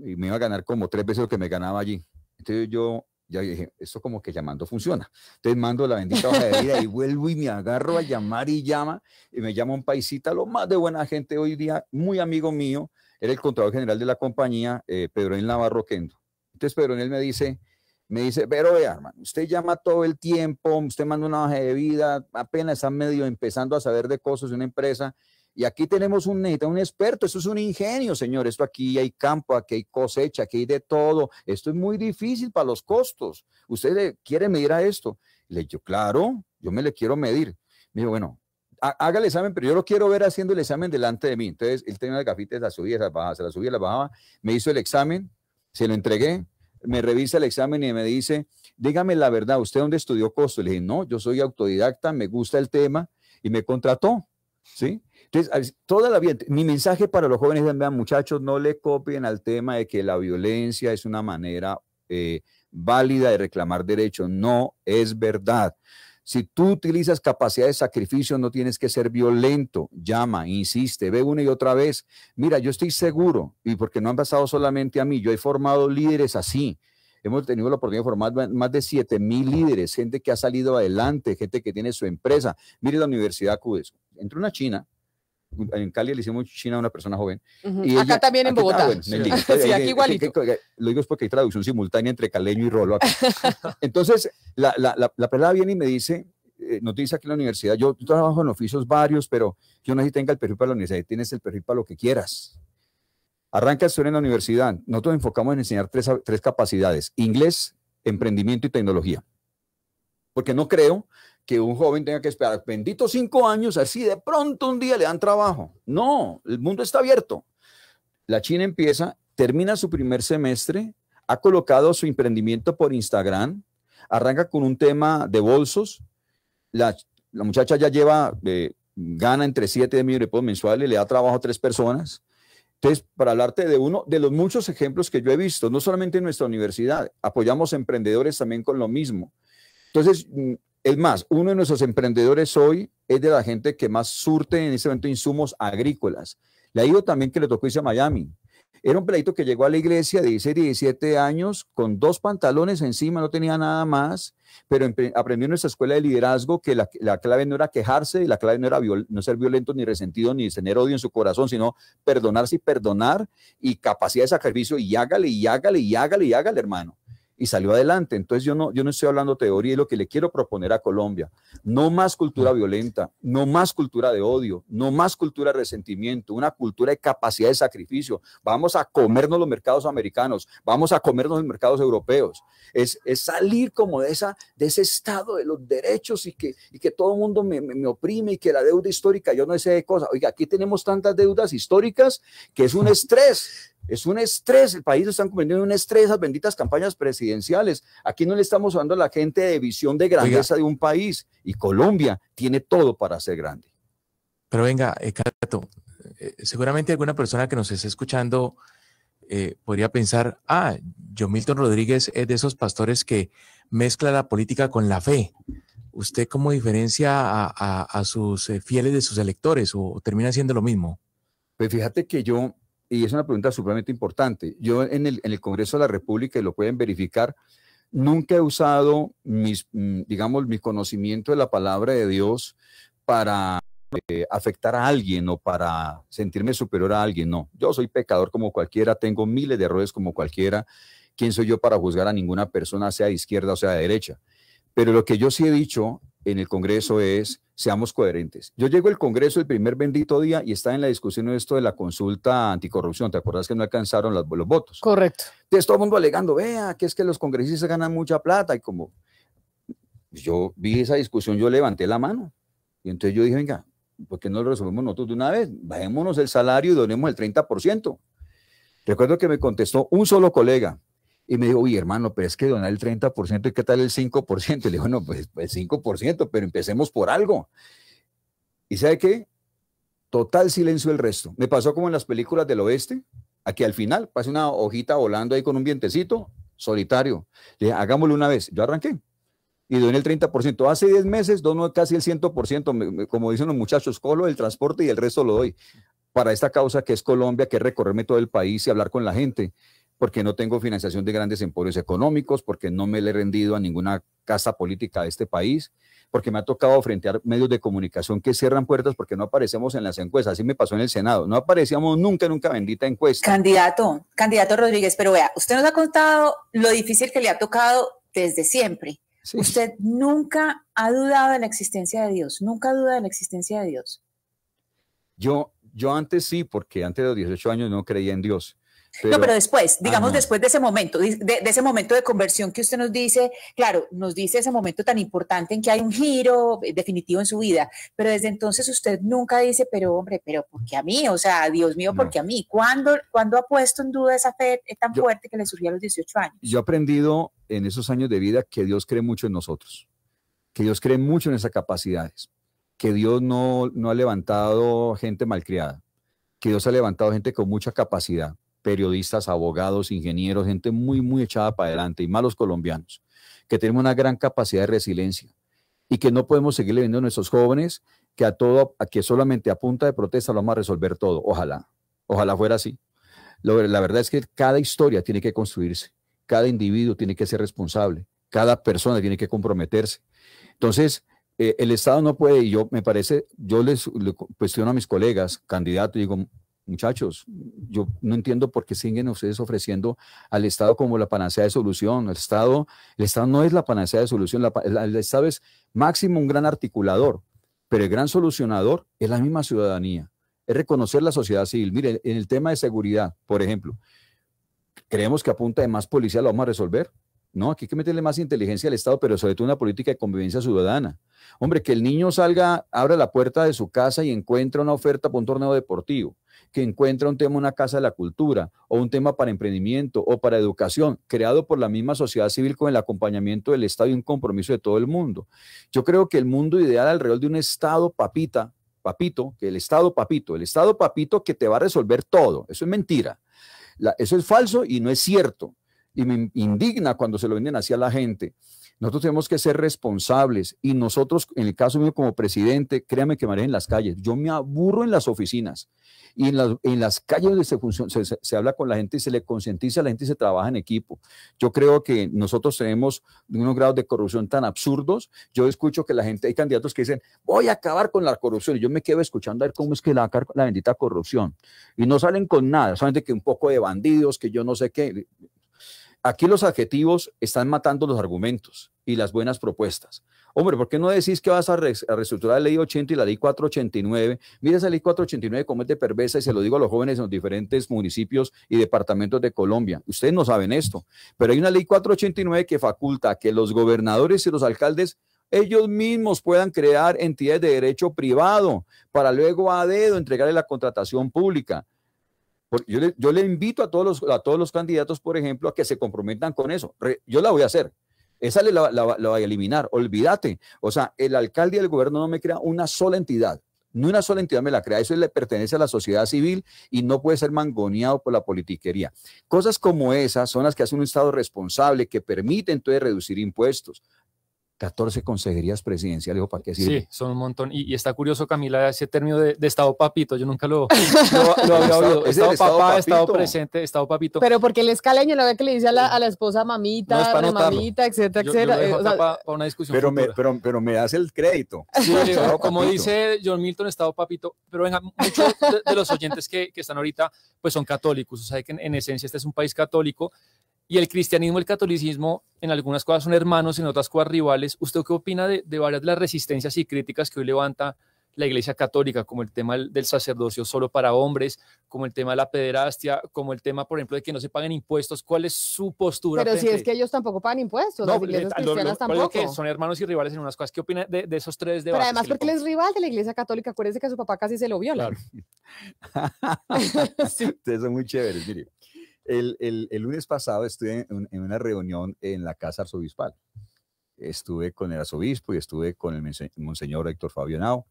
Y me iba a ganar como tres veces lo que me ganaba allí. Entonces yo ya dije, esto como que llamando funciona. Entonces mando la bendita hoja de vida y vuelvo y me agarro a llamar y llama. Y me llama un paisita, lo más de buena gente hoy día, muy amigo mío. Era el contador general de la compañía, eh, Pedro N. Navarroquendo. Entonces Pedro N. me dice, me dice, pero vea, hermano, usted llama todo el tiempo, usted manda una hoja de vida, apenas está medio empezando a saber de cosas de una empresa. Y aquí tenemos un, un experto, esto es un ingenio, señor, esto aquí hay campo, aquí hay cosecha, aquí hay de todo, esto es muy difícil para los costos, ¿usted le quiere medir a esto? Le dije, claro, yo me le quiero medir. Me dijo, bueno, haga el examen, pero yo lo quiero ver haciendo el examen delante de mí. Entonces, él tenía las gafitas, las subía, las bajaba, se las subía, las bajaba, me hizo el examen, se lo entregué, me revisa el examen y me dice, dígame la verdad, ¿usted dónde estudió costo? Le dije, no, yo soy autodidacta, me gusta el tema, y me contrató, ¿sí? Entonces, toda la vida, mi mensaje para los jóvenes es, vean, muchachos, no le copien al tema de que la violencia es una manera eh, válida de reclamar derechos. No es verdad. Si tú utilizas capacidad de sacrificio, no tienes que ser violento. Llama, insiste, ve una y otra vez. Mira, yo estoy seguro, y porque no han pasado solamente a mí, yo he formado líderes así. Hemos tenido la oportunidad de formar más de siete mil líderes, gente que ha salido adelante, gente que tiene su empresa. Mire la Universidad CUDES. Entró una china en Cali le hicimos China a una persona joven. Uh-huh. Y acá ella, también en Bogotá. Acá, bueno, sí. Nelly, sí, oye, aquí igualito. Que, que, que, lo digo es porque hay traducción simultánea entre caleño y rolo acá. Entonces, la, la, la, la pelada viene y me dice, eh, nos dice aquí en la universidad, yo trabajo en oficios varios, pero yo no sé si tenga el perfil para la universidad. Tienes el perfil para lo que quieras. Arranca a estudiar en la universidad. Nosotros nos enfocamos en enseñar tres, tres capacidades: inglés, emprendimiento y tecnología. Porque no creo que un joven tenga que esperar benditos cinco años, así de pronto un día le dan trabajo. No, el mundo está abierto. La China empieza, termina su primer semestre, ha colocado su emprendimiento por Instagram, arranca con un tema de bolsos. La, la muchacha ya lleva, eh, gana entre siete y diez millones de pesos mensuales, le da trabajo a tres personas. Entonces, para hablarte de uno de los muchos ejemplos que yo he visto, no solamente en nuestra universidad, apoyamos emprendedores también con lo mismo. Entonces, es más, uno de nuestros emprendedores hoy es de la gente que más surte en ese momento insumos agrícolas. Le ha ido también que le tocó irse a Miami. Era un peladito que llegó a la iglesia de dieciséis, diecisiete años, con dos pantalones encima, no tenía nada más, pero aprendió en nuestra escuela de liderazgo que la, la clave no era quejarse, la clave no era viol, no ser violento, ni resentido, ni tener odio en su corazón, sino perdonarse y perdonar, y capacidad de sacrificio, y hágale, y hágale, y hágale, y hágale, hermano. Y salió adelante. Entonces yo no, yo no estoy hablando teoría, es lo que le quiero proponer a Colombia. No más cultura violenta, no más cultura de odio, no más cultura de resentimiento, una cultura de capacidad de sacrificio. Vamos a comernos los mercados americanos, vamos a comernos los mercados europeos. Es, es salir como de, esa, de ese estado de los derechos y que, y que todo el mundo me, me, me oprime y que la deuda histórica, yo no sé de cosas. Oiga, aquí tenemos tantas deudas históricas que es un estrés. Es un estrés, el país lo están convirtiendo en un estrés, esas benditas campañas presidenciales. Aquí no le estamos dando a la gente de visión de grandeza. Oiga, de un país, y Colombia tiene todo para ser grande. Pero venga, eh, Cato, eh, seguramente alguna persona que nos esté escuchando eh, podría pensar, ah, Jhon Milton Rodríguez es de esos pastores que mezcla la política con la fe. ¿Usted cómo diferencia a, a, a sus eh, fieles de sus electores o, o termina siendo lo mismo? Pues fíjate que yo... Y es una pregunta supremamente importante. Yo en el, en el Congreso de la República, y lo pueden verificar, nunca he usado mis, digamos, mi conocimiento de la palabra de Dios para eh, afectar a alguien o para sentirme superior a alguien. No, yo soy pecador como cualquiera, tengo miles de errores como cualquiera. ¿Quién soy yo para juzgar a ninguna persona, sea de izquierda o sea de derecha? Pero lo que yo sí he dicho en el Congreso es, seamos coherentes. Yo llego al Congreso el primer bendito día y está en la discusión esto de la consulta anticorrupción. ¿Te acuerdas que no alcanzaron los, los votos? Correcto. Entonces todo el mundo alegando, vea, que es que los congresistas ganan mucha plata. Y como yo vi esa discusión, yo levanté la mano. Y entonces yo dije, venga, ¿por qué no lo resolvemos nosotros de una vez? Bajémonos el salario y donemos el treinta por ciento. Recuerdo que me contestó un solo colega. Y me dijo, oye, hermano, pero es que donar el treinta por ciento, ¿y qué tal el cinco por ciento? Y le digo, no, pues, pues cinco por ciento, pero empecemos por algo. ¿Y sabe qué? Total silencio el resto. Me pasó como en las películas del oeste, aquí al final, pasa una hojita volando ahí con un vientecito, solitario. Le dije, hagámoslo una vez. Yo arranqué y doné el treinta por ciento. Hace diez meses dono casi el cien por ciento, como dicen los muchachos, colo el transporte y el resto lo doy para esta causa que es Colombia, que es recorrerme todo el país y hablar con la gente, porque no tengo financiación de grandes emporios económicos, porque no me le he rendido a ninguna casa política de este país, porque me ha tocado frente a medios de comunicación que cierran puertas porque no aparecemos en las encuestas. Así me pasó en el Senado. No aparecíamos nunca, nunca bendita encuesta. Candidato, candidato Rodríguez, pero vea, usted nos ha contado lo difícil que le ha tocado desde siempre. Sí. Usted nunca ha dudado de la existencia de Dios, nunca duda de la existencia de Dios. Yo, yo antes sí, porque antes de los dieciocho años no creía en Dios. Pero, no, pero después, digamos ah, no. después de ese momento, de, de ese momento de conversión que usted nos dice, claro, nos dice ese momento tan importante en que hay un giro definitivo en su vida, pero desde entonces usted nunca dice, pero hombre, pero ¿por qué a mí? O sea, Dios mío, ¿por qué no. a mí? ¿Cuándo, ¿Cuándo ha puesto en duda esa fe tan yo, fuerte que le surgió a los dieciocho años? Yo he aprendido en esos años de vida que Dios cree mucho en nosotros, que Dios cree mucho en esas capacidades, que Dios no, no ha levantado gente malcriada, que Dios ha levantado gente con mucha capacidad, periodistas, abogados, ingenieros, gente muy, muy echada para adelante, y malos colombianos, que tenemos una gran capacidad de resiliencia y que no podemos seguirle viendo a nuestros jóvenes que a todo, a que solamente a punta de protesta lo vamos a resolver todo. Ojalá, ojalá fuera así. Lo, la verdad es que cada historia tiene que construirse, cada individuo tiene que ser responsable, cada persona tiene que comprometerse. Entonces, eh, el Estado no puede, y yo me parece, yo les le cuestiono a mis colegas, candidatos, y digo, muchachos, yo no entiendo por qué siguen ustedes ofreciendo al Estado como la panacea de solución. El Estado, el Estado no es la panacea de solución, la, la, el Estado es máximo un gran articulador, pero el gran solucionador es la misma ciudadanía, es reconocer la sociedad civil. Mire, en el tema de seguridad, por ejemplo, creemos que a punta de más policía lo vamos a resolver. No, aquí hay que meterle más inteligencia al Estado, pero sobre todo una política de convivencia ciudadana. Hombre, que el niño salga, abra la puerta de su casa y encuentra una oferta para un torneo deportivo, que encuentra un tema, una casa de la cultura, o un tema para emprendimiento, o para educación, creado por la misma sociedad civil con el acompañamiento del Estado y un compromiso de todo el mundo. Yo creo que el mundo ideal alrededor de un Estado papita, papito, que el Estado papito, el Estado papito que te va a resolver todo, eso es mentira. La, eso es falso y no es cierto. Y me indigna cuando se lo venden así a la gente. Nosotros tenemos que ser responsables y nosotros, en el caso mío como presidente, créame que manejo en las calles. Yo me aburro en las oficinas y en las, en las calles donde se, funciona, se, se habla con la gente y se le concientiza a la gente y se trabaja en equipo. Yo creo que nosotros tenemos unos grados de corrupción tan absurdos. Yo escucho que la gente, hay candidatos que dicen, voy a acabar con la corrupción. Y yo me quedo escuchando a ver cómo es que la, la bendita corrupción. Y no salen con nada, solamente que un poco de bandidos, que yo no sé qué. Aquí los adjetivos están matando los argumentos y las buenas propuestas. Hombre, ¿por qué no decís que vas a, re a reestructurar la ley ochenta y la ley cuatrocientos ochenta y nueve? Mira esa ley cuatrocientos ochenta y nueve como es de perversa, y se lo digo a los jóvenes en los diferentes municipios y departamentos de Colombia. Ustedes no saben esto, pero hay una ley cuatrocientos ochenta y nueve que faculta que los gobernadores y los alcaldes ellos mismos puedan crear entidades de derecho privado para luego a dedo entregarle la contratación pública. Yo le, yo le invito a todos, los, a todos los candidatos, por ejemplo, a que se comprometan con eso. Re, yo la voy a hacer. Esa le la, la, la voy a eliminar. Olvídate. O sea, el alcalde y el gobierno no me crea una sola entidad. Ni una sola entidad me la crea. Eso le pertenece a la sociedad civil y no puede ser mangoneado por la politiquería. Cosas como esas son las que hace un Estado responsable, que permite entonces reducir impuestos. catorce consejerías presidenciales, ¿para qué sirve? Sí, son un montón. Y, y está curioso, Camila, ese término de, de Estado papito, yo nunca lo, lo, lo había oído. Es estado estado papá, Estado presente, Estado papito. Pero porque el escaleño la ve que le dice a la, a la esposa mamita, no, es mamita, etcétera, yo, etcétera. Yo eh, o sea, para, para una discusión pero me, pero, pero me das el crédito. Sí, yo, como dice John Milton, Estado papito. Pero venga, muchos de, de los oyentes que, que están ahorita, pues son católicos. O sea, que en, en esencia este es un país católico. Y el cristianismo y el catolicismo en algunas cosas son hermanos, en otras cosas rivales. ¿Usted qué opina de, de varias de las resistencias y críticas que hoy levanta la Iglesia Católica, como el tema del sacerdocio solo para hombres, como el tema de la pederastia, como el tema, por ejemplo, de que no se paguen impuestos? ¿Cuál es su postura? Pero frente? Si es que ellos tampoco pagan impuestos, no, las iglesias le, cristianas lo, lo, tampoco. Que son hermanos y rivales en unas cosas. ¿Qué opina de, de esos tres debates? Pero además porque él es rival de la Iglesia Católica, acuérdese que su papá casi se lo viola. Claro. Sí. Ustedes son muy chéveres, mire. El, el, el lunes pasado estuve en, en una reunión en la Casa Arzobispal. Estuve con el arzobispo y estuve con el Monseñor Héctor Fabio Nao,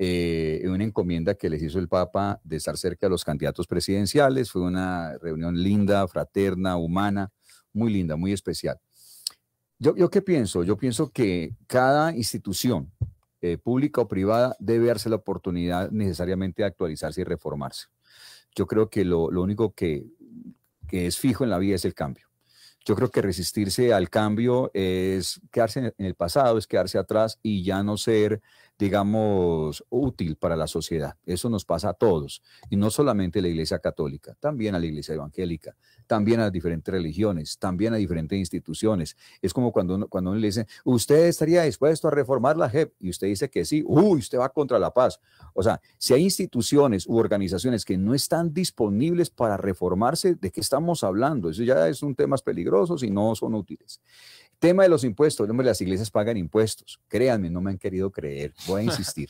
eh, en una encomienda que les hizo el Papa de estar cerca de los candidatos presidenciales. Fue una reunión linda, fraterna, humana, muy linda, muy especial. ¿Yo, yo qué pienso? Yo pienso que cada institución, eh, pública o privada, debe darse la oportunidad necesariamente de actualizarse y reformarse. Yo creo que lo, lo único que... que es fijo en la vida es el cambio. Yo creo que resistirse al cambio es quedarse en el pasado, es quedarse atrás y ya no ser, digamos, útil para la sociedad. Eso nos pasa a todos, y no solamente a la Iglesia Católica, también a la Iglesia Evangélica, también a las diferentes religiones, también a diferentes instituciones. Es como cuando uno, cuando uno le dice, ¿usted estaría dispuesto a reformar la J E P? Y usted dice que sí. Uy, usted va contra la paz. O sea, si hay instituciones u organizaciones que no están disponibles para reformarse, ¿de qué estamos hablando? Eso ya es un tema peligroso y no son útiles. Tema de los impuestos. Hombre, las iglesias pagan impuestos. Créanme, no me han querido creer. Voy a insistir.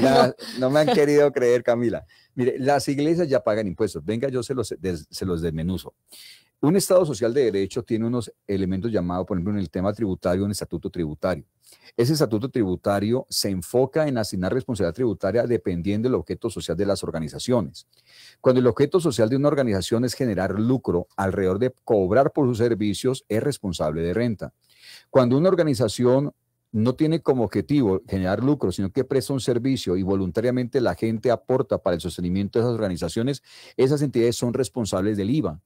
La, no me han querido creer, Camila. Mire, las iglesias ya pagan impuestos. Venga, yo se los, des, se los desmenuzo. Un Estado social de derecho tiene unos elementos llamados, por ejemplo, en el tema tributario, un estatuto tributario. Ese estatuto tributario se enfoca en asignar responsabilidad tributaria dependiendo del objeto social de las organizaciones. Cuando el objeto social de una organización es generar lucro alrededor de cobrar por sus servicios, es responsable de renta. Cuando una organización no tiene como objetivo generar lucro, sino que presta un servicio y voluntariamente la gente aporta para el sostenimiento de esas organizaciones, esas entidades son responsables del IVA,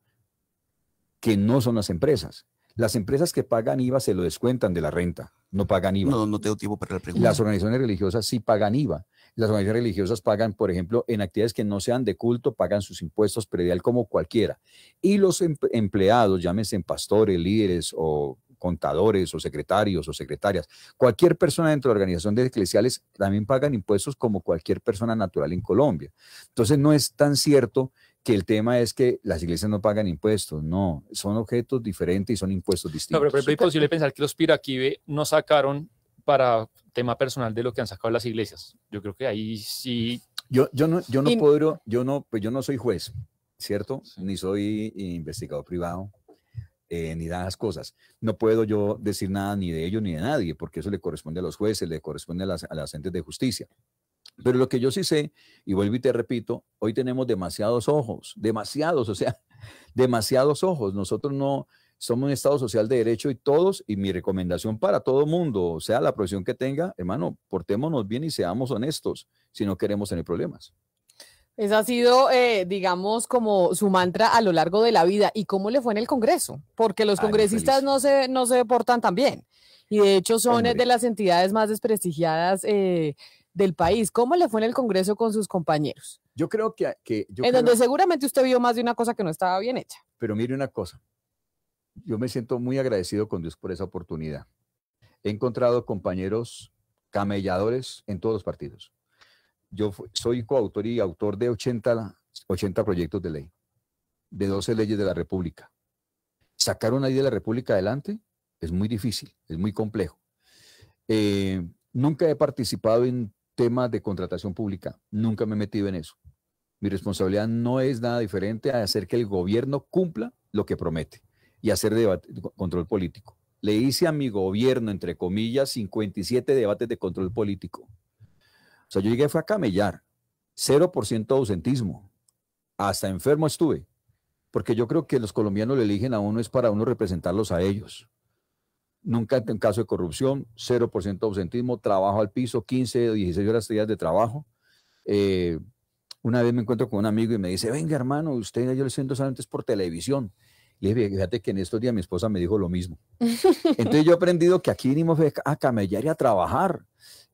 que no son las empresas. Las empresas que pagan I V A se lo descuentan de la renta, no pagan I V A. No, no tengo tiempo para la pregunta. Las organizaciones religiosas sí pagan I V A. Las organizaciones religiosas pagan, por ejemplo, en actividades que no sean de culto, pagan sus impuestos predial como cualquiera. Y los em- empleados, llámense pastores, líderes o contadores o secretarios o secretarias, cualquier persona dentro de organizaciones eclesiales también pagan impuestos como cualquier persona natural en Colombia. Entonces no es tan cierto que el tema es que las iglesias no pagan impuestos, no, son objetos diferentes y son impuestos distintos. No, pero, pero, pero es imposible pensar que los Piraquive no sacaron para tema personal de lo que han sacado las iglesias. Yo creo que ahí sí... Yo, yo no, yo no In... puedo, yo no, pues yo no soy juez, ¿cierto? Sí. Ni soy investigador privado. Eh, ni dadas cosas. No puedo yo decir nada ni de ellos ni de nadie, porque eso le corresponde a los jueces, le corresponde a las, a las entes de justicia. Pero lo que yo sí sé, y vuelvo y te repito, hoy tenemos demasiados ojos, demasiados, o sea, demasiados ojos. Nosotros no somos un Estado social de derecho y todos, y mi recomendación para todo mundo, o sea, la profesión que tenga, hermano, portémonos bien y seamos honestos si no queremos tener problemas. Ese ha sido, eh, digamos, como su mantra a lo largo de la vida. ¿Y cómo le fue en el Congreso? Porque los Ay, congresistas no se, no se portan tan bien. Y de hecho son Hombre. de las entidades más desprestigiadas eh, del país. ¿Cómo le fue en el Congreso con sus compañeros? Yo creo que... que yo en creo... donde seguramente usted vio más de una cosa que no estaba bien hecha. Pero mire una cosa. Yo me siento muy agradecido con Dios por esa oportunidad. He encontrado compañeros camelladores en todos los partidos. Yo soy coautor y autor de ochenta proyectos de ley, de doce leyes de la República. Sacar una ley de la República adelante es muy difícil, es muy complejo. Eh, nunca he participado en temas de contratación pública, nunca me he metido en eso. Mi responsabilidad no es nada diferente a hacer que el gobierno cumpla lo que promete y hacer debate, control político. Le hice a mi gobierno, entre comillas, cincuenta y siete debates de control político. O sea, yo llegué fue a camellar, cero por ciento de ausentismo, hasta enfermo estuve, porque yo creo que los colombianos le eligen a uno es para uno representarlos a ellos. Nunca en caso de corrupción, cero por ciento de ausentismo, trabajo al piso, quince o dieciséis horas diarias de trabajo. Eh, una vez me encuentro con un amigo y me dice, venga hermano, usted, yo le siento solamente por televisión. Le dije, fíjate que en estos días mi esposa me dijo lo mismo. Entonces yo he aprendido que aquí vinimos a camellar y a trabajar,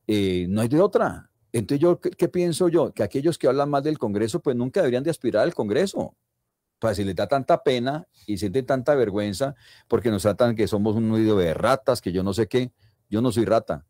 eh, no hay de otra. Entonces, yo, ¿qué, ¿qué pienso yo? Que aquellos que hablan más del Congreso, pues nunca deberían de aspirar al Congreso. Pues si les da tanta pena y sienten tanta vergüenza porque nos tratan que somos un nido de ratas, que yo no sé qué. Yo no soy rata,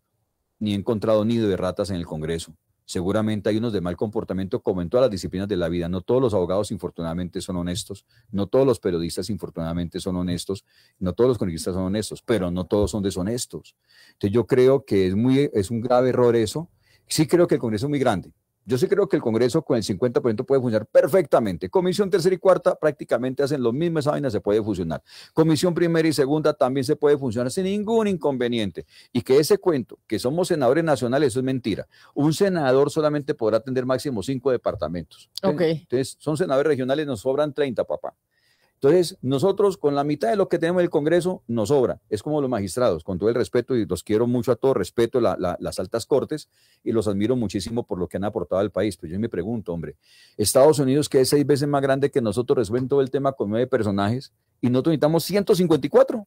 ni he encontrado nido de ratas en el Congreso. Seguramente hay unos de mal comportamiento como en todas las disciplinas de la vida. No todos los abogados, infortunadamente, son honestos. No todos los periodistas, infortunadamente, son honestos. No todos los congresistas son honestos, pero no todos son deshonestos. Entonces, yo creo que es, muy, es un grave error eso. Sí creo que el Congreso es muy grande. Yo sí creo que el Congreso con el cincuenta por ciento puede funcionar perfectamente. Comisión tercera y cuarta prácticamente hacen lo mismo, esa vaina se puede funcionar. Comisión primera y segunda también se puede funcionar sin ningún inconveniente. Y que ese cuento, que somos senadores nacionales, eso es mentira. Un senador solamente podrá atender máximo cinco departamentos. Okay. Entonces, son senadores regionales, nos sobran treinta, papá. Entonces, nosotros con la mitad de lo que tenemos en el Congreso nos sobra. Es como los magistrados, con todo el respeto, y los quiero mucho a todo respeto, la, la, las altas cortes, y los admiro muchísimo por lo que han aportado al país. Pero yo me pregunto, hombre, Estados Unidos, que es seis veces más grande que nosotros, resuelve todo el tema con nueve personajes, y nosotros necesitamos ciento cincuenta y cuatro.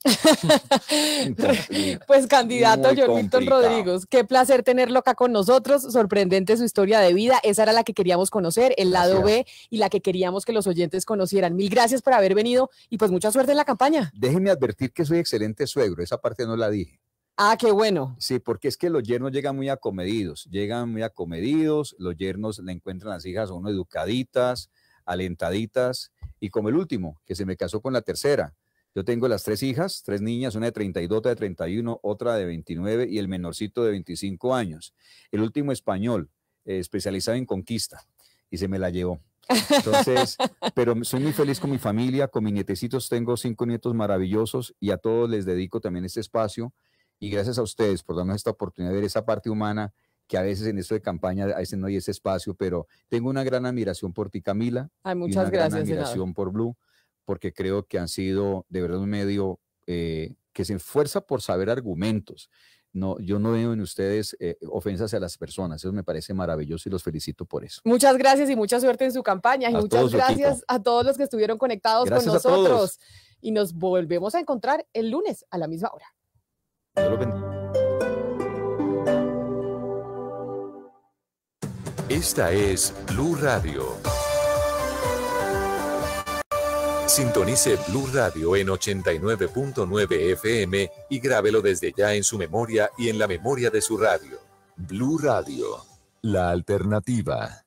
Pues candidato Jhon Milton Rodríguez, qué placer tenerlo acá con nosotros, sorprendente su historia de vida, esa era la que queríamos conocer, el gracias. Lado B, y la que queríamos que los oyentes conocieran. Mil gracias por haber venido y pues mucha suerte en la campaña. Déjenme advertir que soy excelente suegro, esa parte no la dije. Ah, qué bueno. Sí, porque es que los yernos llegan muy acomedidos, llegan muy acomedidos, los yernos le encuentran a las hijas a uno educaditas, alentaditas, y como el último, que se me casó con la tercera. Yo tengo las tres hijas, tres niñas, una de treinta y dos, otra de treinta y uno, otra de veintinueve y el menorcito de veinticinco años. El último español, eh, especializado en conquista, y se me la llevó. Entonces, pero soy muy feliz con mi familia, con mis nietecitos, tengo cinco nietos maravillosos y a todos les dedico también este espacio. Y gracias a ustedes por darnos esta oportunidad de ver esa parte humana que a veces en esto de campaña, a veces no hay ese espacio, pero tengo una gran admiración por ti, Camila. Ay, muchas y una gracias, gran admiración senador. Por Blu, porque creo que han sido de verdad un medio eh, que se esfuerza por saber argumentos. no, yo no veo en ustedes eh, ofensas a las personas. Eso me parece maravilloso y los felicito por eso. Muchas gracias y mucha suerte en su campaña. Y a muchas gracias a todos los que estuvieron conectados gracias con nosotros. Y nos volvemos a encontrar el lunes a la misma hora. Dios los bendiga. Esta es Blu Radio. Sintonice Blu Radio en ochenta y nueve punto nueve F M y grábelo desde ya en su memoria y en la memoria de su radio. Blu Radio, la alternativa.